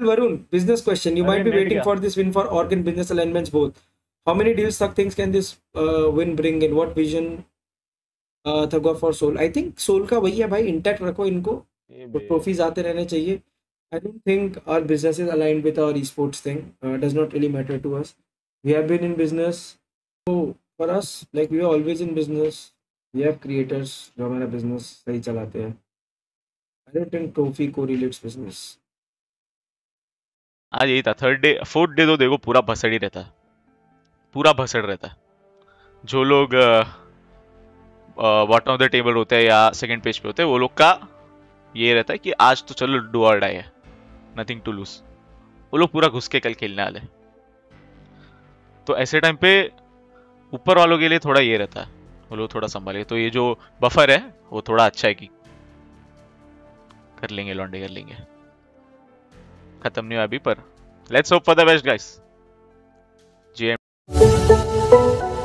Varun, business question. You might be waiting for this win for org and business alignments both. How many deal stuck things can this win bring in? What vision thugga for SouL? I think SouL ka wahi hai bhai, intact rakho inko. Trophies aate rehne chahiye. I don't think our business is aligned with our esports thing. Does not really matter to us. We have been in business. So for us, like we are always in business. We have creators who our business sahi chalate hai. I don't think trophy correlates business. आज यही था third day fourth day तो देखो पूरा भसड़ ही रहता है, पूरा भसड़ रहता है। जो लोग बॉटम ऑफ द टेबल होते हैं या सेकंड पेज पे होते हैं वो लोग का ये रहता है कि आज तो चलो डू ऑर डाई है, नथिंग टू लूज। वो लोग पूरा घुस के कल खेलने वाले, तो ऐसे टाइम पे ऊपर वालों के लिए थोड़ा ये रहता है, वो लोग थोड़ा संभाले। तो ये जो बफर है वो थोड़ा अच्छा है कि कर लेंगे, लॉन्डे कर लेंगे। खत्म नहीं हुआ अभी पर, let's hope for the best guys.